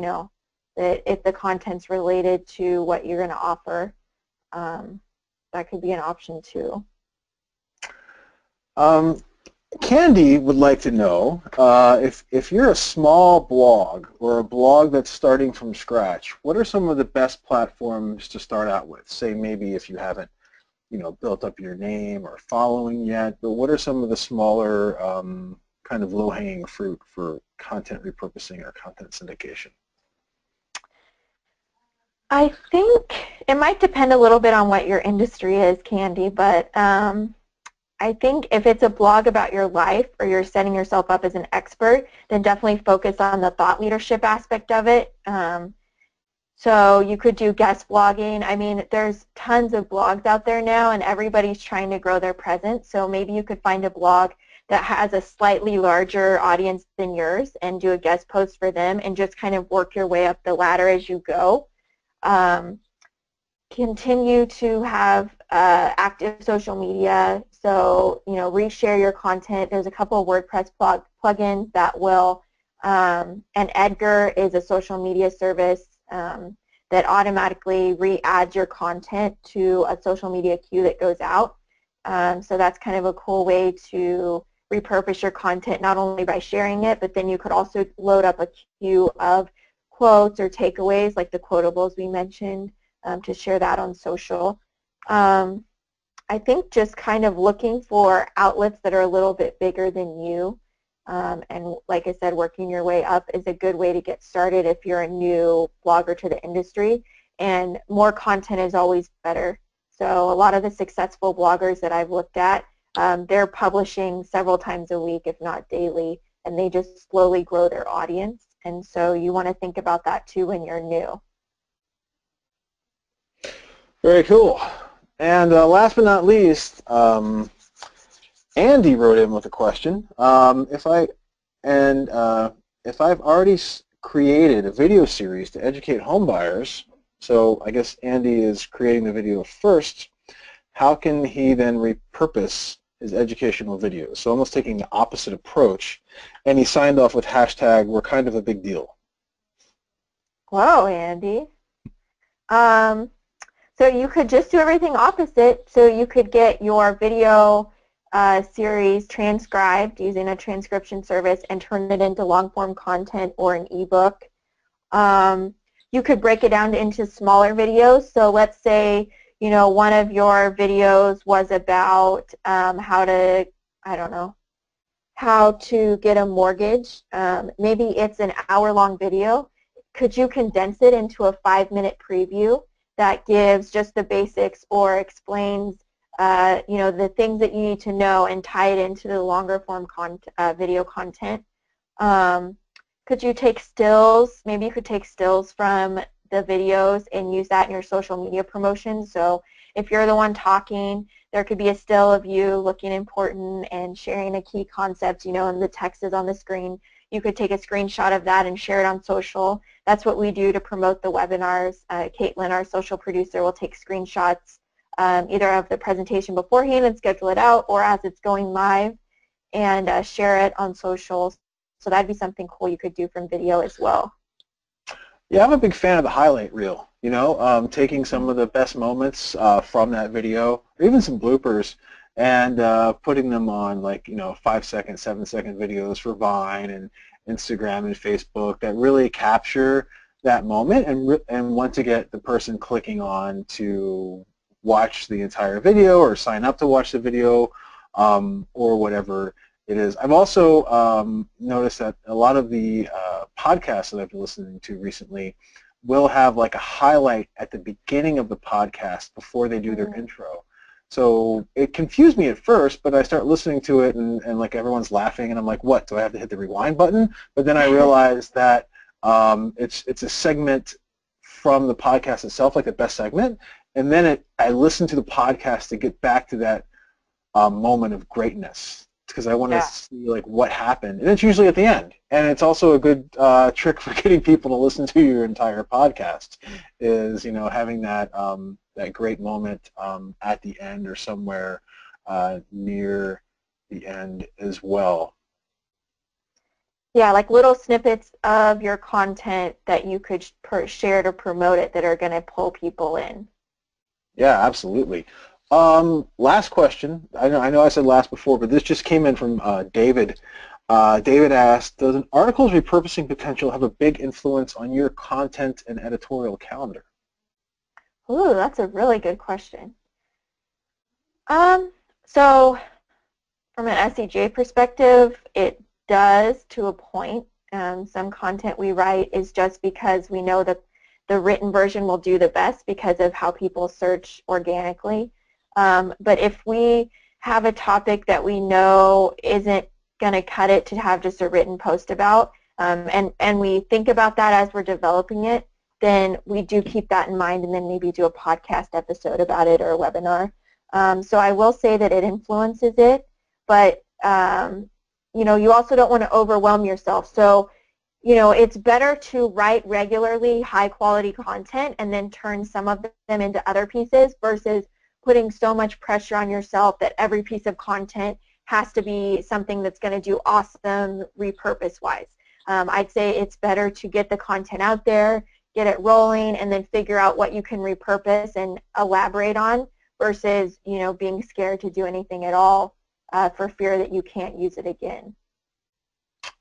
know, that if the content's related to what you're going to offer, that could be an option too. Candy would like to know if you're a small blog or a blog that's starting from scratch, what are some of the best platforms to start out with? Say maybe if you haven't, you know, built up your name or following yet, but what are some of the smaller kind of low-hanging fruit for content repurposing or content syndication? I think it might depend a little bit on what your industry is, Candy, but I think if it's a blog about your life or you're setting yourself up as an expert, then definitely focus on the thought leadership aspect of it. So you could do guest blogging. I mean, there's tons of blogs out there now, and everybody's trying to grow their presence. So maybe you could find a blog that has a slightly larger audience than yours and do a guest post for them and just kind of work your way up the ladder as you go. Continue to have active social media. So, you know, reshare your content. There's a couple of WordPress plugins that will, and Edgar is a social media service that automatically re-adds your content to a social media queue that goes out. So that's kind of a cool way to repurpose your content, not only by sharing it, but then you could also load up a queue of quotes or takeaways, like the quotables we mentioned, to share that on social. I think just kind of looking for outlets that are a little bit bigger than you, and like I said, working your way up is a good way to get started if you're a new blogger to the industry, and more content is always better. So a lot of the successful bloggers that I've looked at, they're publishing several times a week, if not daily, and they just slowly grow their audience, and so you want to think about that too when you're new. Very cool. And last but not least, Andy wrote in with a question. If I've already created a video series to educate homebuyers, so I guess Andy is creating the video first, how can he then repurpose his educational videos? So almost taking the opposite approach. And he signed off with hashtag, we're kind of a big deal. Wow, Andy. So you could just do everything opposite. So you could get your video series transcribed using a transcription service and turn it into long-form content or an ebook. You could break it down into smaller videos. So let's say, you know, one of your videos was about how to, I don't know, how to get a mortgage. Maybe it's an hour-long video. Could you condense it into a 5-minute preview that gives just the basics or explains, you know, the things that you need to know and tie it into the longer form video content? Could you take stills? Maybe you could take stills from the videos and use that in your social media promotion. So if you're the one talking, there could be a still of you looking important and sharing a key concept, you know, and the text is on the screen. You could take a screenshot of that and share it on social. That's what we do to promote the webinars. Caitlin, our social producer, will take screenshots either of the presentation beforehand and schedule it out, or as it's going live, and share it on social. So that'd be something cool you could do from video as well. Yeah, I'm a big fan of the highlight reel, you know, taking some of the best moments from that video, or even some bloopers, and putting them on, like, you know, 5-second, 7-second videos for Vine and Instagram and Facebook that really capture that moment and want to get the person clicking on to watch the entire video or sign up to watch the video or whatever it is. I've also noticed that a lot of the podcasts that I've been listening to recently will have like a highlight at the beginning of the podcast before they do their intro. So it confused me at first, but I start listening to it, and like everyone's laughing, and I'm like, what, do I have to hit the rewind button? But then I realized that it's a segment from the podcast itself, like the best segment, and then I listen to the podcast to get back to that moment of greatness, because I want to see like what happened. And it's usually at the end, and it's also a good trick for getting people to listen to your entire podcast is, you know, having that that great moment at the end or somewhere near the end as well. Yeah, like little snippets of your content that you could share to promote it that are going to pull people in. Yeah, absolutely. Last question. I know I said last before, but this just came in from David. David asked, does an article's repurposing potential have a big influence on your content and editorial calendar? Ooh, that's a really good question. So from an SEJ perspective, it does to a point. Some content we write is just because we know that the written version will do the best because of how people search organically. But if we have a topic that we know isn't going to cut it to have just a written post about, and we think about that as we're developing it, then we do keep that in mind and then maybe do a podcast episode about it or a webinar. So I will say that it influences it, but you know, you also don't want to overwhelm yourself. So, you know, it's better to write regularly high quality content and then turn some of them into other pieces versus putting so much pressure on yourself that every piece of content has to be something that's going to do awesome repurpose-wise. I'd say it's better to get the content out there, get it rolling, and then figure out what you can repurpose and elaborate on versus, you know, being scared to do anything at all for fear that you can't use it again.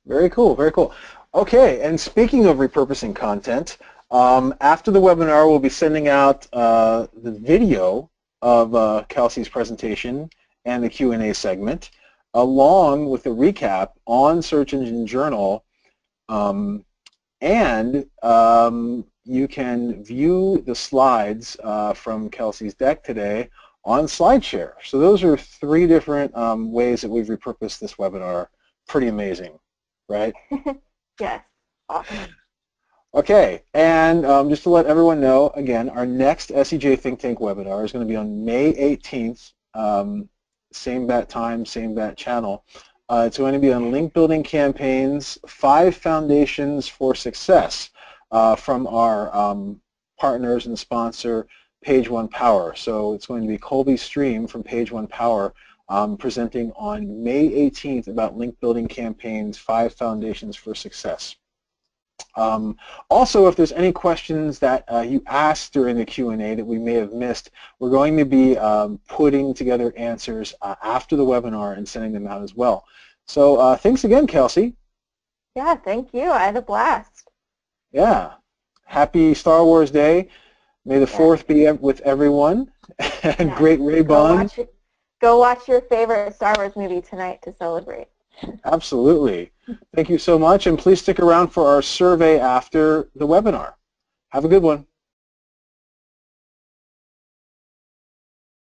Very cool, very cool. Okay, and speaking of repurposing content, after the webinar we'll be sending out the video of Kelsey's presentation and the Q&A segment, along with a recap on Search Engine Journal, and you can view the slides from Kelsey's deck today on SlideShare. So those are three different ways that we've repurposed this webinar. Pretty amazing, right? Yes, awesome. Okay, and just to let everyone know, again, our next SEJ Think Tank webinar is going to be on May 18th. Same bat time, same bat channel. It's going to be on Link Building Campaigns, 5 Foundations for Success from our partners and sponsor, Page One Power. So it's going to be Colby Stream from Page One Power presenting on May 18th about Link Building Campaigns, 5 Foundations for Success. Also, if there's any questions that you asked during the Q&A that we may have missed, we're going to be putting together answers after the webinar and sending them out as well. So thanks again, Kelsey. Yeah, thank you. I had a blast. Yeah. Happy Star Wars Day. May the 4th be with everyone. And yeah. Great Ray buns. Go watch your favorite Star Wars movie tonight to celebrate. Absolutely. Thank you so much, and please stick around for our survey after the webinar. Have a good one.